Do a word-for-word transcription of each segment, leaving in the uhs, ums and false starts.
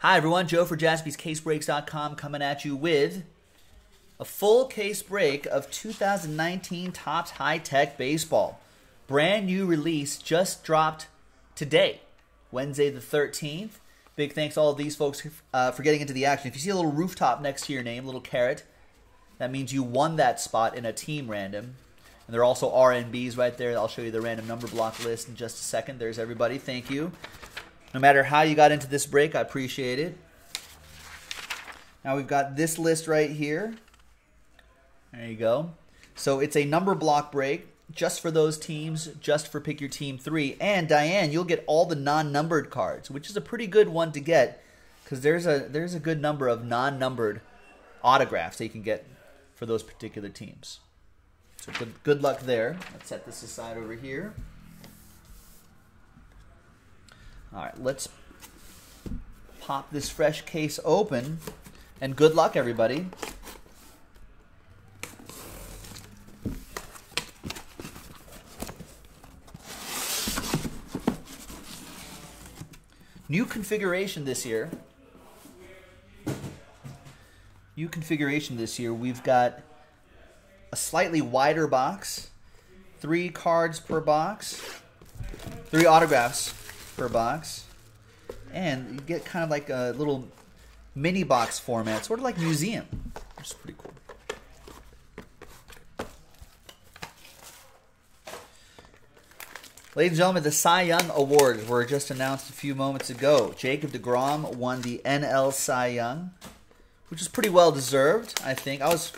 Hi everyone, Joe for Jaspys Case Breaks dot com coming at you with a full case break of two thousand nineteen Topps High Tech Baseball. Brand new release just dropped today, Wednesday the thirteenth. Big thanks to all of these folks uh, for getting into the action. If you see a little rooftop next to your name, little carrot, that means you won that spot in a team random. And there are also R N Bs right there. I'll show you the random number block list in just a second. There's everybody. Thank you. No matter how you got into this break, I appreciate it. Now we've got this list right here. There you go. So it's a number block break just for those teams, just for Pick Your Team three. And Diane, you'll get all the non-numbered cards, which is a pretty good one to get because there's a, there's a good number of non-numbered autographs that you can get for those particular teams. So good, good luck there. Let's set this aside over here. All right, let's pop this fresh case open, and good luck, everybody. New configuration this year. New configuration this year. We've got a slightly wider box, three cards per box, three autographs per box, and you get kind of like a little mini box format, sort of like museum, which is pretty cool. Ladies and gentlemen, the Cy Young Awards were just announced a few moments ago. Jacob DeGrom won the N L Cy Young, which is pretty well deserved, I think. I was,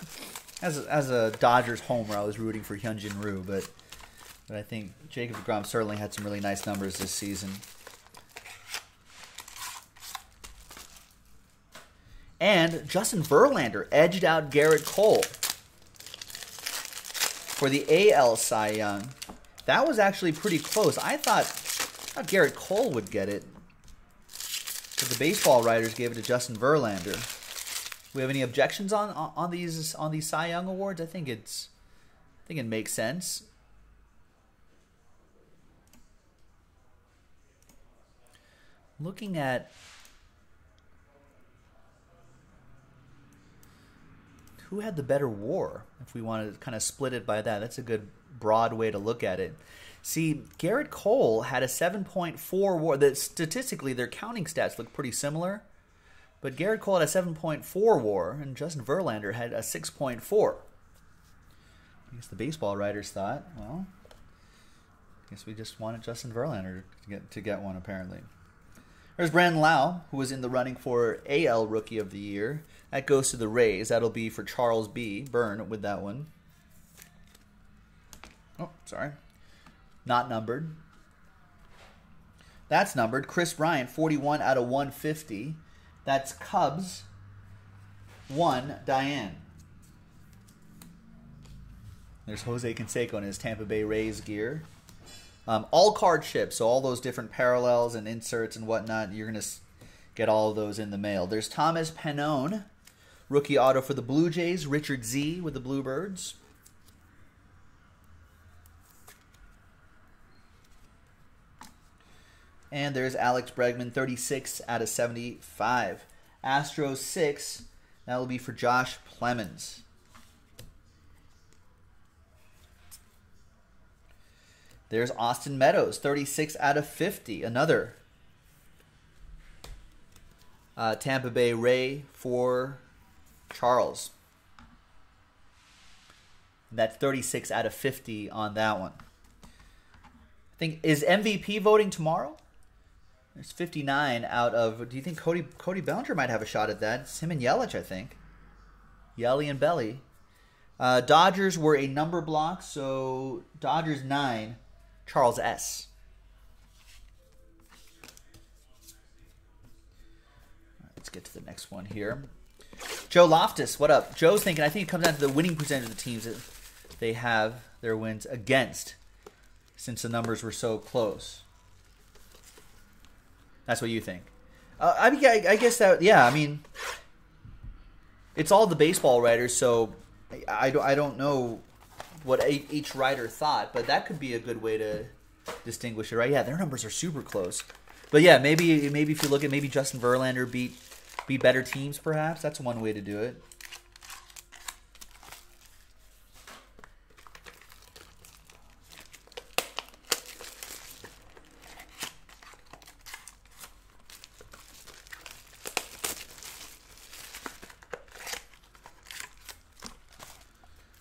as a, as a Dodgers homer, I was rooting for Hyunjin Ryu, but But I think Jacob DeGrom certainly had some really nice numbers this season. And Justin Verlander edged out Garrett Cole for the A L Cy Young. That was actually pretty close. I thought, I thought Garrett Cole would get it, but the baseball writers gave it to Justin Verlander. Do we have any objections on on these on these Cy Young awards? I think it's I think it makes sense. Looking at who had the better war, if we want to kind of split it by that, that's a good broad way to look at it. See, Garrett Cole had a seven point four war. That statistically, their counting stats look pretty similar, but Garrett Cole had a seven point four war, and Justin Verlander had a six point four. I guess the baseball writers thought, well, I guess we just wanted Justin Verlander to get to get one, apparently. There's Brandon Lau, who was in the running for A L Rookie of the Year. That goes to the Rays. That'll be for Charles B. Byrne with that one. Oh, sorry. Not numbered. That's numbered. Chris Bryant, forty-one out of one fifty. That's Cubs. One, Diane. There's Jose Canseco in his Tampa Bay Rays gear. Um, all card shipped, so all those different parallels and inserts and whatnot, you're going to get all of those in the mail. There's Thomas Pennone, rookie auto for the Blue Jays. Richard Z with the Bluebirds. And there's Alex Bregman, thirty-six out of seventy-five. Astros six, that'll be for Josh Plemons. There's Austin Meadows, thirty-six out of fifty. Another uh, Tampa Bay Ray for Charles. That's thirty-six out of fifty on that one. I think, is M V P voting tomorrow? There's fifty-nine out of, do you think Cody, Cody Bellinger might have a shot at that? It's him and Yelich, I think. Yelly and Belly. Uh, Dodgers were a number block, so Dodgers nine. Charles S. Right, let's get to the next one here. Joe Loftus, what up? Joe's thinking, I think it comes down to the winning percentage of the teams that they have their wins against, since the numbers were so close. That's what you think. Uh, I, I guess that, yeah, I mean, it's all the baseball writers, so I, I don't know what each writer thought, but that could be a good way to distinguish it, right? Yeah, their numbers are super close. But yeah, maybe maybe if you look at maybe Justin Verlander beat beat better teams, perhaps that's one way to do it.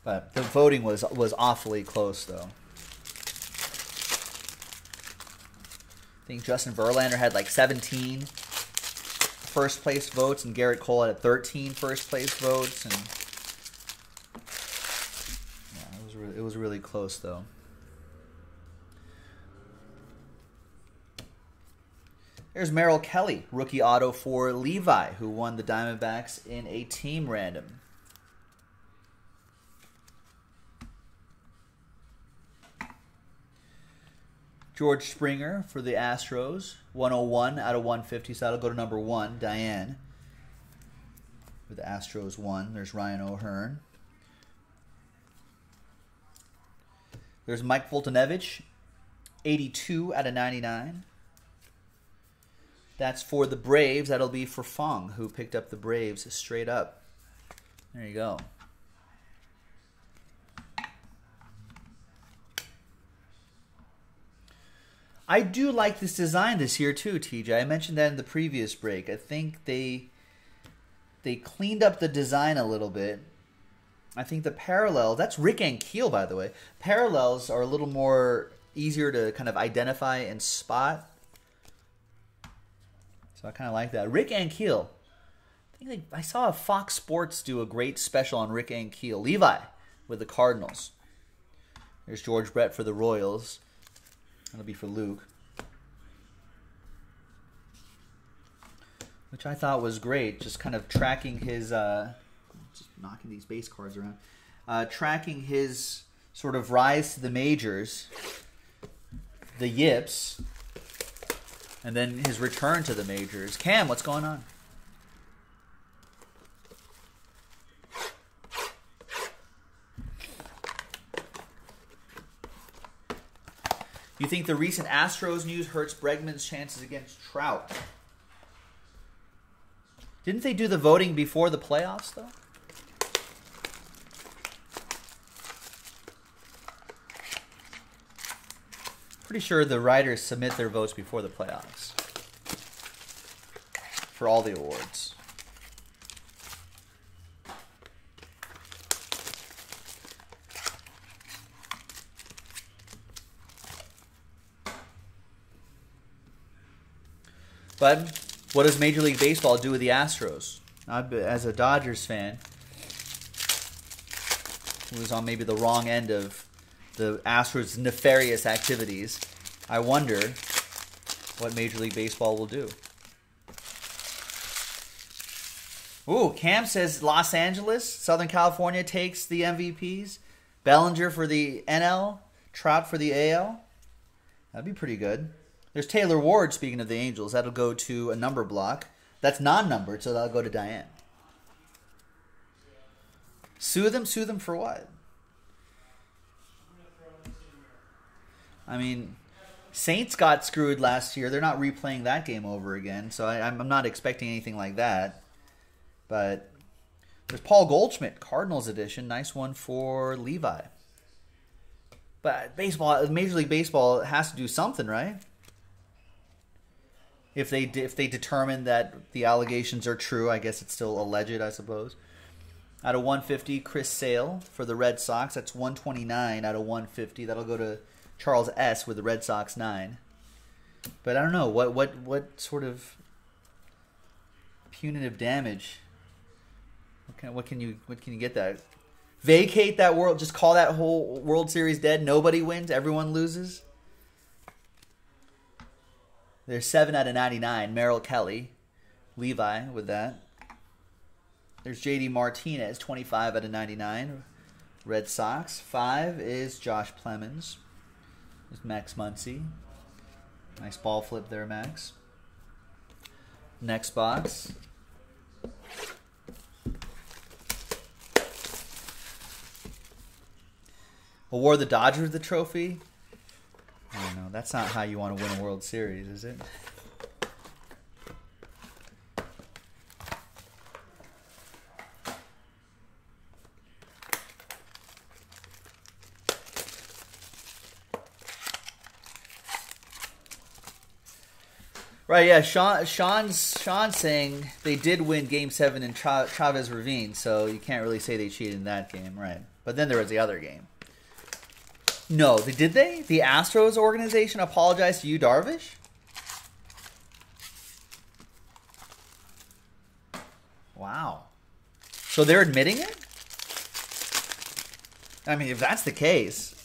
But the voting was was awfully close, though. I think Justin Verlander had like seventeen first place votes, and Garrett Cole had thirteen first place votes, and yeah, it was really, it was really close though. There's Merrill Kelly, rookie auto for Levi, who won the Diamondbacks in a team random. George Springer for the Astros, one oh one out of one fifty, so that'll go to number one, Diane. For the Astros, one. There's Ryan O'Hearn. There's Mike Fultonevich, eighty-two out of ninety-nine. That's for the Braves. That'll be for Fong, who picked up the Braves straight up. There you go. I do like this design this year too, T J. I mentioned that in the previous break. I think they they cleaned up the design a little bit. I think the parallels, that's Rick Ankiel, by the way. Parallels are a little more easier to kind of identify and spot. So I kind of like that. Rick Ankiel. I think they, I saw Fox Sports do a great special on Rick Ankiel. Levi with the Cardinals. There's George Brett for the Royals. That'll be for Luke, which I thought was great. Just kind of tracking his, uh, just knocking these base cards around, uh, tracking his sort of rise to the majors, the yips, and then his return to the majors. Cam, what's going on? You think the recent Astros news hurts Bregman's chances against Trout? Didn't they do the voting before the playoffs, though? Pretty sure the writers submit their votes before the playoffs for all the awards. But what does Major League Baseball do with the Astros? As a Dodgers fan, who was on maybe the wrong end of the Astros' nefarious activities, I wonder what Major League Baseball will do. Ooh, Cam says Los Angeles, Southern California takes the M V Ps. Bellinger for the N L, Trout for the A L. That'd be pretty good. There's Taylor Ward, speaking of the Angels. That'll go to a number block. That's non-numbered, so that'll go to Diane. Sue them? Sue them for what? I mean, Saints got screwed last year. They're not replaying that game over again, so I, I'm not expecting anything like that. But there's Paul Goldschmidt, Cardinals edition. Nice one for Levi. But baseball, Major League Baseball has to do something, right? If they if they determine that the allegations are true, I guess it's still alleged, I suppose. Out of one fifty, Chris Sale for the Red Sox. That's one twenty-nine out of one fifty. That'll go to Charles S with the Red Sox nine. But I don't know what what what sort of punitive damage. What can what can you what can you get that? Vacate that world. Just call that whole World Series dead. Nobody wins. Everyone loses. There's seven out of ninety-nine. Merrill Kelly. Levi with that. There's J D Martinez, twenty-five out of ninety-nine. Red Sox. Five is Josh Plemons. There's Max Muncy. Nice ball flip there, Max. Next box. Award the Dodgers the trophy? I don't know. That's not how you want to win a World Series, is it? Right, yeah, Sean, Sean's, Sean's saying they did win Game seven in Tra Chavez Ravine, so you can't really say they cheated in that game, right? But then there was the other game. No, they, did they? The Astros organization apologized to you, Darvish? Wow. So they're admitting it? I mean, if that's the case...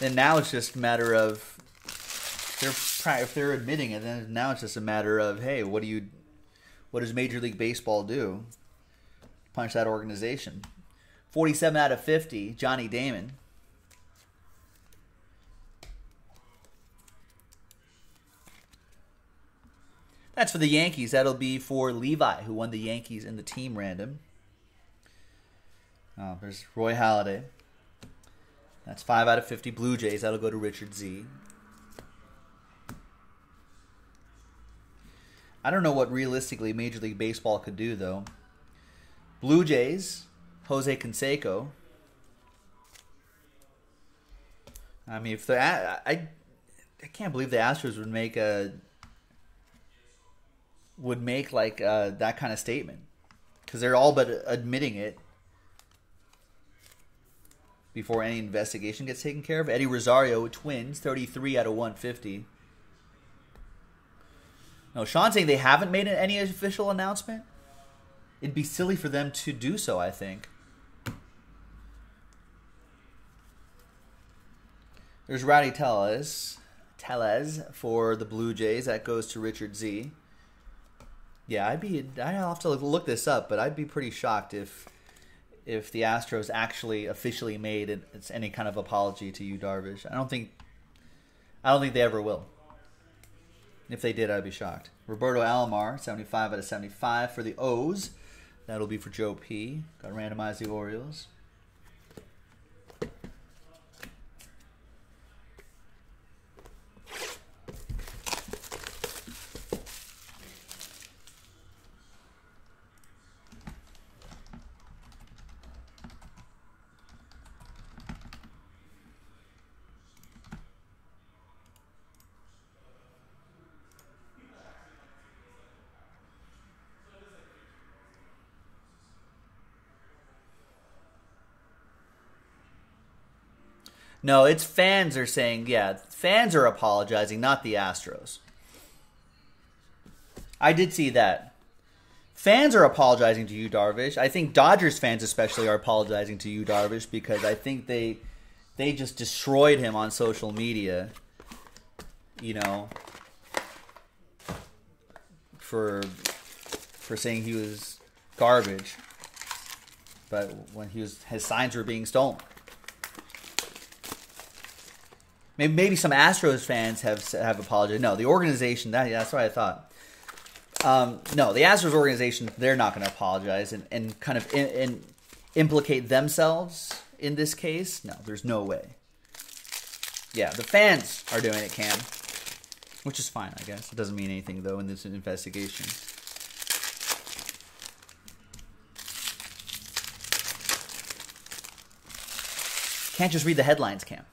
then now it's just a matter of they're if they're admitting it. Then now it's just a matter of, hey, what do you, what does Major League Baseball do? Punch that organization. Forty-seven out of fifty, Johnny Damon. That's for the Yankees. That'll be for Levi, who won the Yankees in the team random. Oh, there's Roy Halladay. That's five out of fifty Blue Jays. That'll go to Richard Z. I don't know what realistically Major League Baseball could do, though. Blue Jays, Jose Canseco. I mean, if the I, I I can't believe the Astros would make a would make like uh, that kind of statement, because they're all but admitting it. Before any investigation gets taken care of. Eddie Rosario, Twins, thirty-three out of one fifty. No, Sean's saying they haven't made any official announcement. It'd be silly for them to do so, I think. There's Rowdy Tellez, Tellez for the Blue Jays. That goes to Richard Z. Yeah, I'd be, I'd have to look this up, but I'd be pretty shocked if... if the Astros actually officially made an, it's any kind of apology to you, Darvish. I don't think I don't think they ever will. If they did, I'd be shocked. Roberto Alomar, seventy-five out of seventy-five for the O's. That'll be for Joe P. Got to randomize the Orioles. No, it's fans are saying, yeah, fans are apologizing, not the Astros. I did see that. Fans are apologizing to you, Darvish. I think Dodgers fans especially are apologizing to you, Darvish, because I think they they just destroyed him on social media, you know, for for saying he was garbage, but when he was his signs were being stolen. Maybe some Astros fans have have apologized. No, the organization, that, yeah, that's what I thought. Um, no, the Astros organization, they're not going to apologize and, and kind of in, in implicate themselves in this case. No, there's no way. Yeah, the fans are doing it, Cam, which is fine, I guess. It doesn't mean anything, though, in this investigation. Can't just read the headlines, Cam.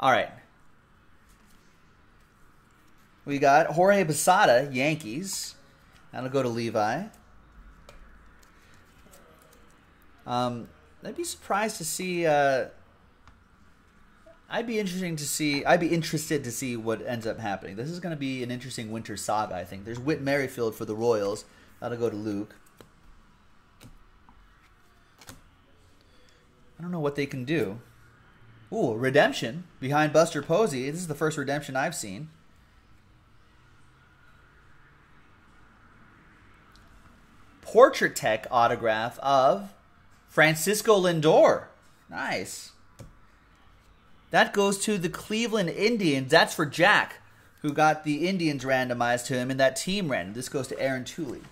All right. We got Jorge Posada, Yankees. That'll go to Levi. Um, I'd be surprised to see. Uh, I'd be interesting to see. I'd be interested to see what ends up happening. This is going to be an interesting winter saga, I think. There's Whit Merrifield for the Royals. That'll go to Luke. I don't know what they can do. Ooh, redemption behind Buster Posey. This is the first redemption I've seen. Portrait Tech autograph of Francisco Lindor. Nice. That goes to the Cleveland Indians. That's for Jack, who got the Indians randomized to him in that team random. This goes to Aaron Tooley.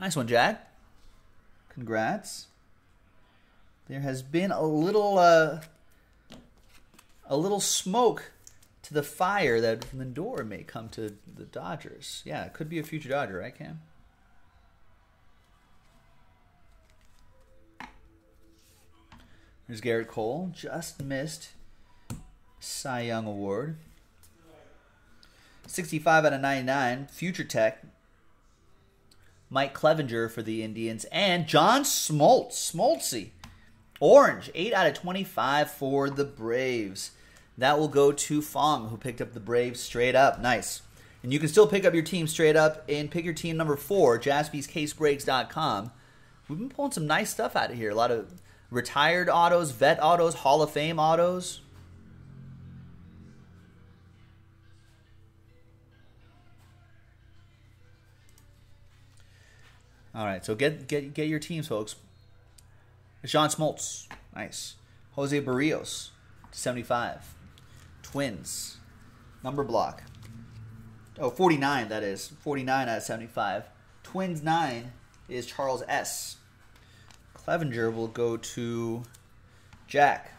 Nice one, Jack. Congrats. There has been a little uh, a little smoke to the fire that Lindor may come to the Dodgers. Yeah, it could be a future Dodger, right, Cam? There's Garrett Cole. Just missed Cy Young Award. sixty-five out of ninety-nine. Future Tech. Mike Clevenger for the Indians. And John Smoltz. Smoltzy. Orange. eight out of twenty-five for the Braves. That will go to Fong, who picked up the Braves straight up. Nice. And you can still pick up your team straight up and pick your team number four, Jaspys Case Breaks dot com. We've been pulling some nice stuff out of here. A lot of retired autos, vet autos, Hall of Fame autos. All right, so get get get your teams, folks. John Smoltz, nice. Jose Barrios, seventy-five. Twins, number block. Oh, forty-nine, that is. forty-nine out of seventy-five. Twins nine is Charles S. Clevenger will go to Jack.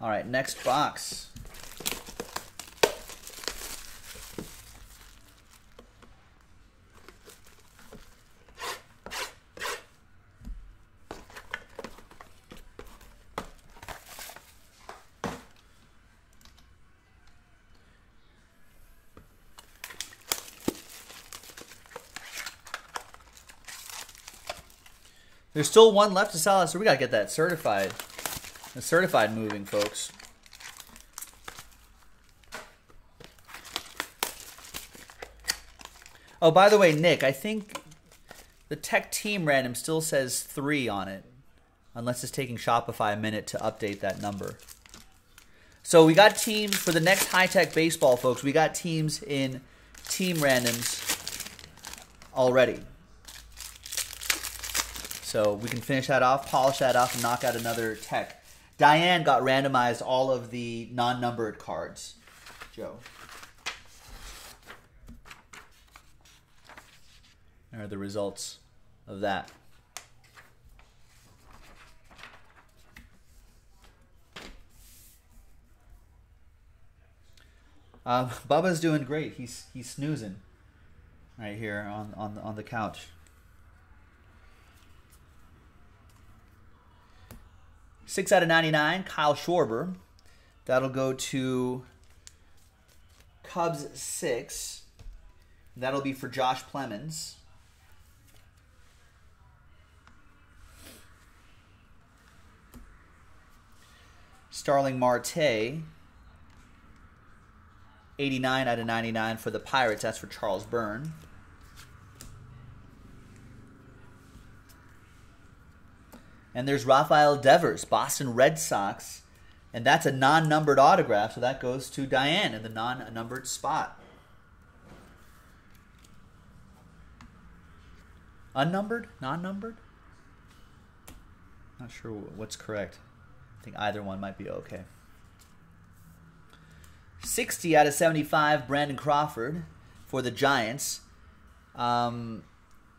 All right, next box. There's still one left to sell, so we got to get that certified. The certified moving, folks. Oh, by the way, Nick, I think the Tech Team Random still says three on it, unless it's taking Shopify a minute to update that number. So we got teams for the next high-tech baseball, folks. We got teams in Team Randoms already. So we can finish that off, polish that off, and knock out another tech. Diane got randomized all of the non-numbered cards. Joe. There are the results of that. Uh, Bubba's doing great. He's he's snoozing right here on on on the couch. six out of ninety-nine, Kyle Schwarber. That'll go to Cubs six. That'll be for Josh Plemons. Starling Marte. eighty-nine out of ninety-nine for the Pirates. That's for Charles Byrne. And there's Rafael Devers, Boston Red Sox. And that's a non-numbered autograph, so that goes to Diane in the non-numbered spot. Unnumbered? Non-numbered? Not sure what's correct. I think either one might be okay. sixty out of seventy-five, Brandon Crawford for the Giants. Um,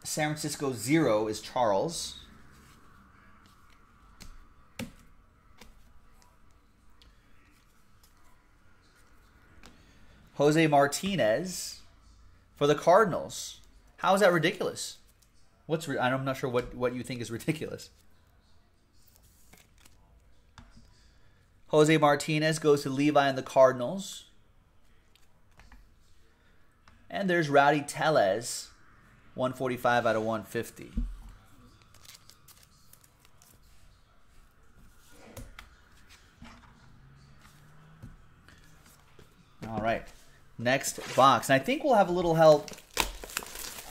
San Francisco zero is Charles. Jose Martinez for the Cardinals. How is that ridiculous? What's re I'm not sure what, what you think is ridiculous. Jose Martinez goes to Levi and the Cardinals. And there's Rowdy Tellez, one forty-five out of one fifty. All right. Next box. And I think we'll have a little help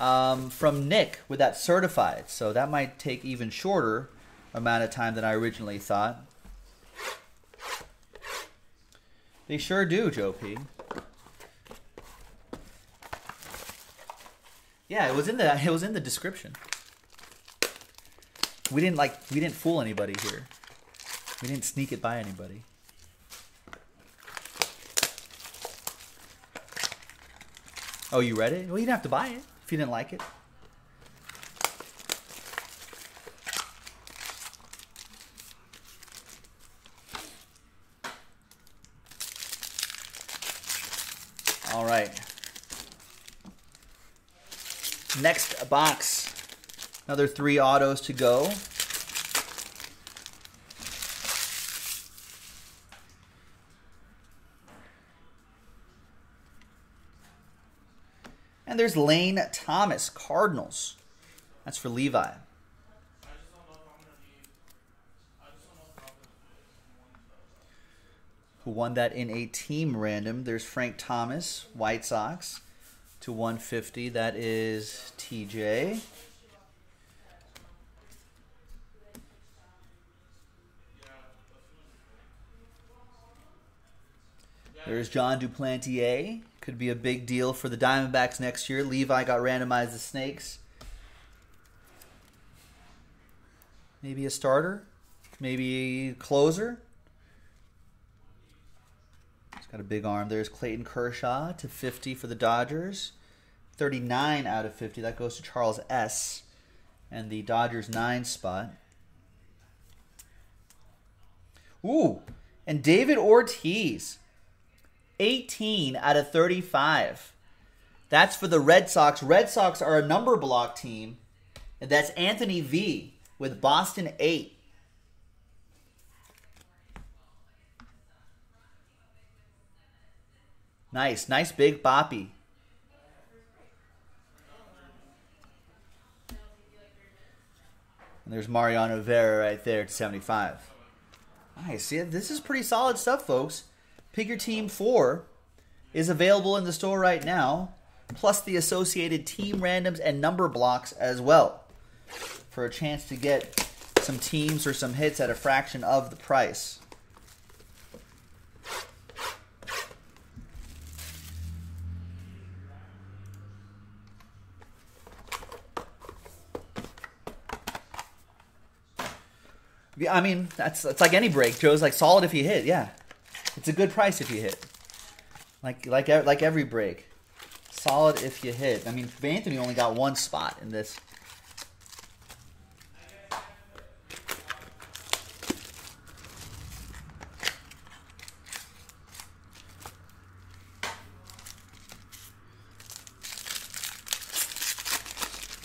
um, from Nick with that certified. So that might take even shorter amount of time than I originally thought. They sure do, Joe P. Yeah, it was in the it was in the description. We didn't like we didn't fool anybody here. We didn't sneak it by anybody. Oh, you read it? Well, you didn't have to buy it if you didn't like it. All right. Next box. Another three autos to go. And there's Lane Thomas, Cardinals. That's for Levi. Who won that in a team random. There's Frank Thomas, White Sox, to one fifty. That is T J. There's John Duplantier. Could be a big deal for the Diamondbacks next year. Levi got randomized the Snakes. Maybe a starter. Maybe a closer. Got a big arm. There's Clayton Kershaw to fifty for the Dodgers. thirty-nine out of fifty. That goes to Charles S. And the Dodgers nine spot. Ooh. And David Ortiz. eighteen out of thirty-five. That's for the Red Sox. Red Sox are a number block team. And that's Anthony V with Boston eight. Nice, nice big boppy. And there's Mariano Vera right there to seventy-five. Nice. See, this is pretty solid stuff, folks. Pick your team four is available in the store right now, plus the associated team randoms and number blocks as well, for a chance to get some teams or some hits at a fraction of the price. Yeah, I mean, that's it's like any break. Joe's like solid if you hit. Yeah, it's a good price if you hit. Like like like every break, solid if you hit. I mean, Anthony only got one spot in this.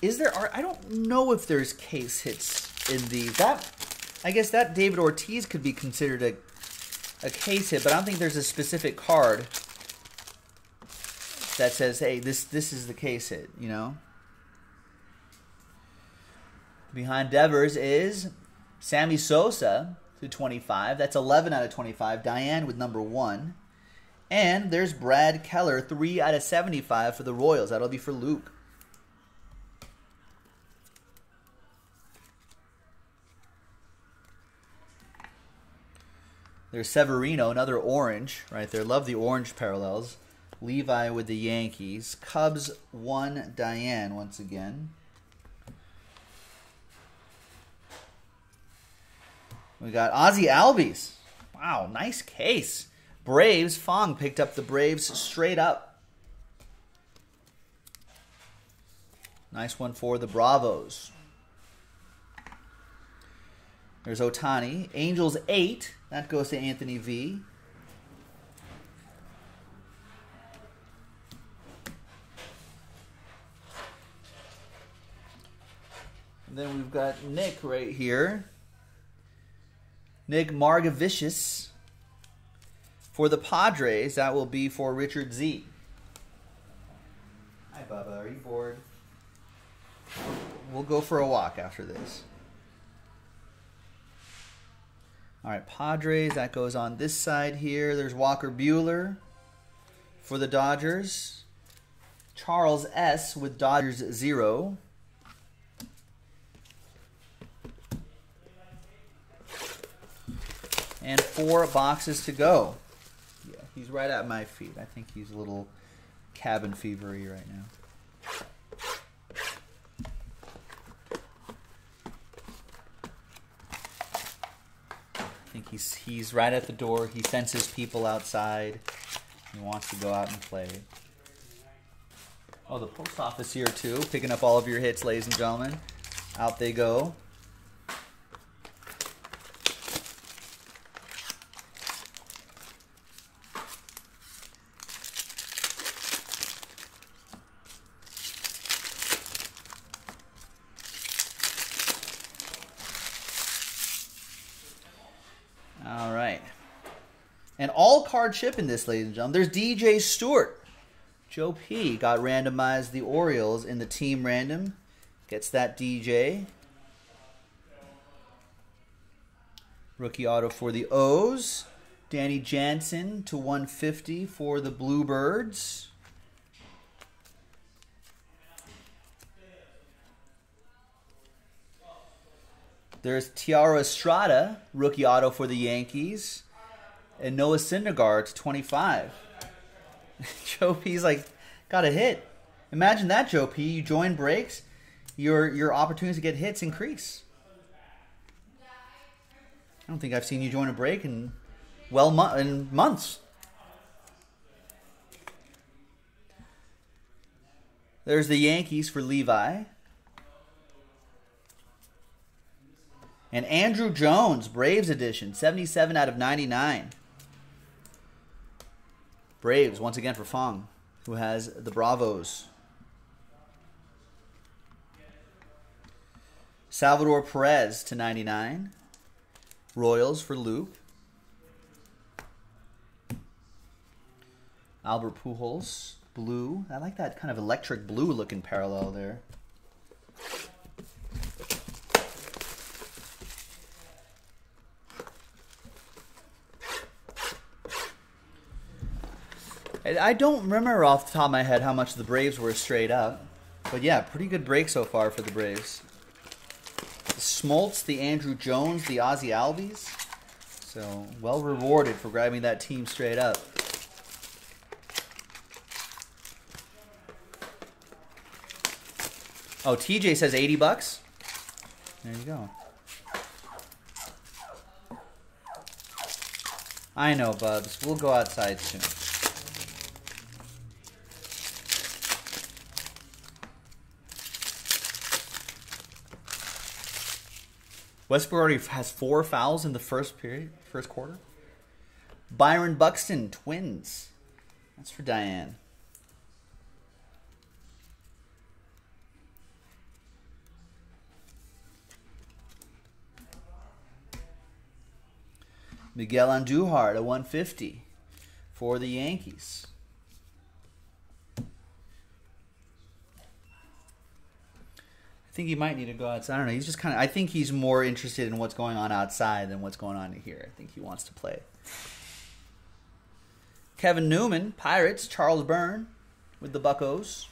Is there? Are I don't know if there's case hits in the that. I guess that David Ortiz could be considered a a case hit, but I don't think there's a specific card that says, hey, this this is the case hit, you know? Behind Devers is Sammy Sosa to twenty-five. That's eleven out of twenty-five. Diane with number one. And there's Brad Keller, three out of seventy-five for the Royals. That'll be for Luke. There's Severino, another orange right there. Love the orange parallels. Levi with the Yankees. Cubs one, Diane once again. We got Ozzie Albies. Wow, nice case. Braves, Fong picked up the Braves straight up. Nice one for the Bravos. There's Otani. Angels eight. That goes to Anthony V. And then we've got Nick right here. Nick Margavicius. For the Padres, that will be for Richard Z. Hi, Bubba. Are you bored? We'll go for a walk after this. All right, Padres, that goes on this side here. There's Walker Buehler for the Dodgers. Charles S. with Dodgers zero. And four boxes to go. Yeah, he's right at my feet. I think he's a little cabin fevery right now. I think he's, he's right at the door. He senses people outside. He wants to go out and play. Oh, the post office here, too. Picking up all of your hits, ladies and gentlemen. Out they go. And all card chip in this, ladies and gentlemen. There's D J Stewart. Joe P got randomized the Orioles in the team random. Gets that D J. Rookie auto for the O's. Danny Jansen to one fifty for the Bluebirds. There's Tiara Estrada, rookie auto for the Yankees. And Noah Syndergaard to twenty-five. Joe P's like, got a hit. Imagine that, Joe P. You join breaks, your your opportunities to get hits increase. I don't think I've seen you join a break in well mo in months. There's the Yankees for Levi. And Andrew Jones, Braves edition, seventy-seven out of ninety-nine. Braves, once again for Fong, who has the Bravos. Salvador Perez to ninety-nine. Royals for Luke. Albert Pujols, blue. I like that kind of electric blue looking parallel there. I don't remember off the top of my head how much the Braves were straight up. But yeah, pretty good break so far for the Braves. The Smoltz, the Andrew Jones, the Ozzy Albies. So, well rewarded for grabbing that team straight up. Oh, T J says eighty bucks. There you go. I know, Bubs. We'll go outside soon. Westbrook already has four fouls in the first period, first quarter. Byron Buxton, Twins. That's for Diane. Miguel Andujar at one fifty for the Yankees. I think he might need to go outside. I don't know. He's just kind of. I think he's more interested in what's going on outside than what's going on here. I think he wants to play. Kevin Newman, Pirates. Charles Byrne with the Buccos.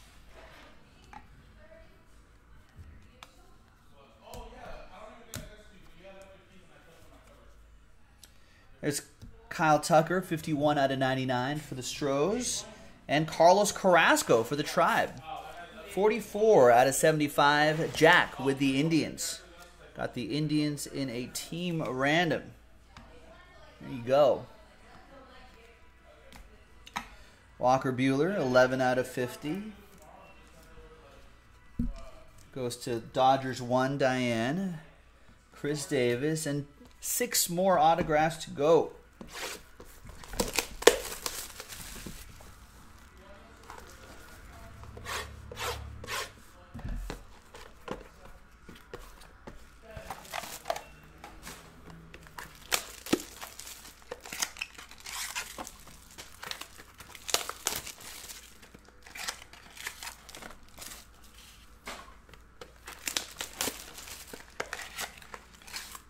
There's Kyle Tucker, fifty-one out of ninety-nine for the Stros, and Carlos Carrasco for the Tribe. forty-four out of seventy-five, Jack with the Indians. Got the Indians in a team random. There you go. Walker Buehler, eleven out of fifty. Goes to Dodgers one, Diane. Chris Davis, and six more autographs to go.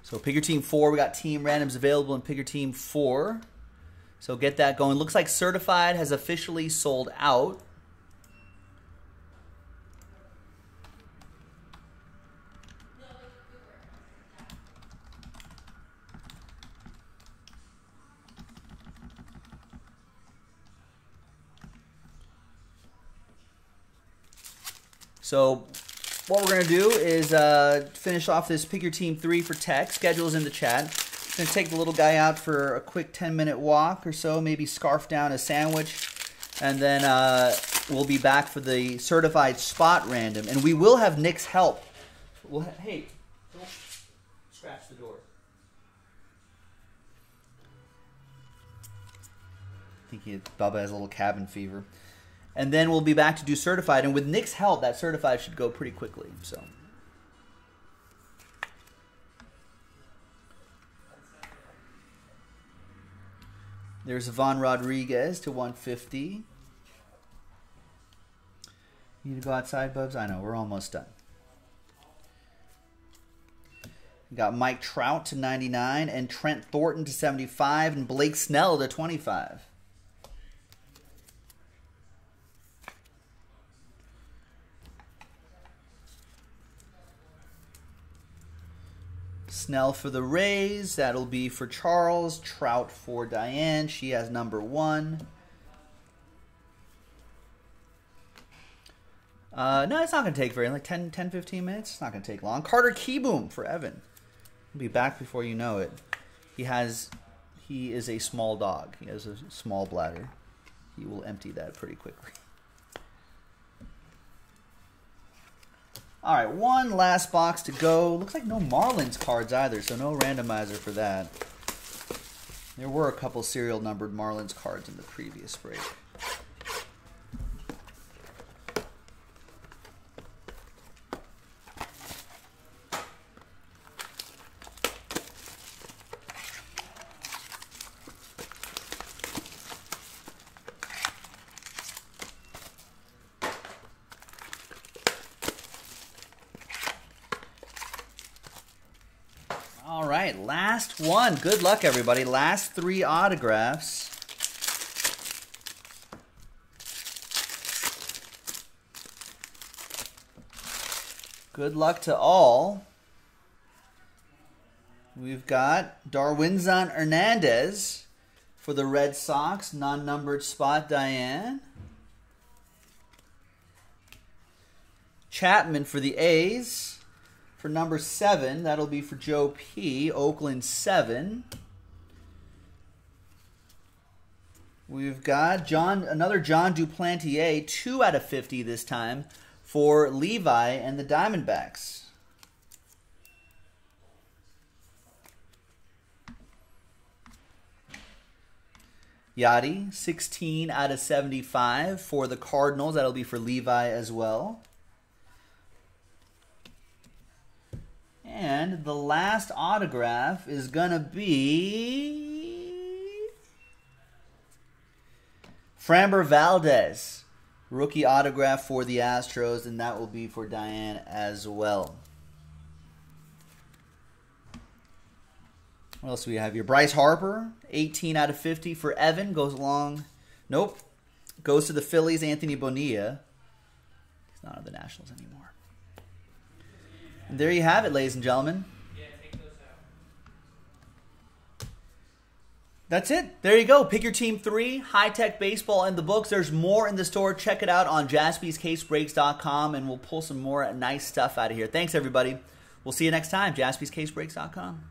So pick your team four. We got team randoms available in pick your team four. So get that going. Looks like Certified has officially sold out. So what we're going to do is uh, finish off this Pick Your Team three for tech. Schedule's in the chat. I'm going to take the little guy out for a quick ten minute walk or so, maybe scarf down a sandwich, and then uh, we'll be back for the certified spot random. And we will have Nick's help. We'll ha hey, don't scratch the door. I think he had, Bubba has a little cabin fever. And then we'll be back to do certified. And with Nick's help, that certified should go pretty quickly. So, There's Ivan Rodriguez to one fifty. You need to go outside, Bubs? I know, we're almost done. We got Mike Trout to ninety-nine and Trent Thornton to seventy-five and Blake Snell to twenty-five. Snell for the Rays. That'll be for Charles. Trout for Diane. She has number one. Uh, no, it's not going to take very, like ten, ten, fifteen minutes. It's not going to take long. Carter Kieboom for Evan. He'll be back before you know it. He has, he is a small dog. He has a small bladder. He will empty that pretty quickly. All right, one last box to go. Looks like no Marlins cards either, so no randomizer for that. There were a couple serial numbered Marlins cards in the previous break. Last one. Good luck, everybody. Last three autographs. Good luck to all. We've got Darwinzon Hernandez for the Red Sox. Non-numbered spot, Diane. Chapman for the A's. For number seven, that'll be for Joe P, Oakland seven. We've got John, another John Duplantier, two out of fifty this time for Levi and the Diamondbacks. Yachty, sixteen out of seventy-five for the Cardinals. That'll be for Levi as well. And the last autograph is going to be Framber Valdez, rookie autograph for the Astros, and that will be for Diane as well. What else do we have here? Bryce Harper, eighteen out of fifty for Evan, goes along. Nope. Goes to the Phillies, Anthony Bonilla. He's not on the Nationals anymore. And there you have it, ladies and gentlemen. Yeah, take those out. That's it. There you go. Pick your team three. High Tech Baseball in the books. There's more in the store. Check it out on Jaspys Case Breaks dot com, and we'll pull some more nice stuff out of here. Thanks, everybody. We'll see you next time. Jaspys Case Breaks dot com.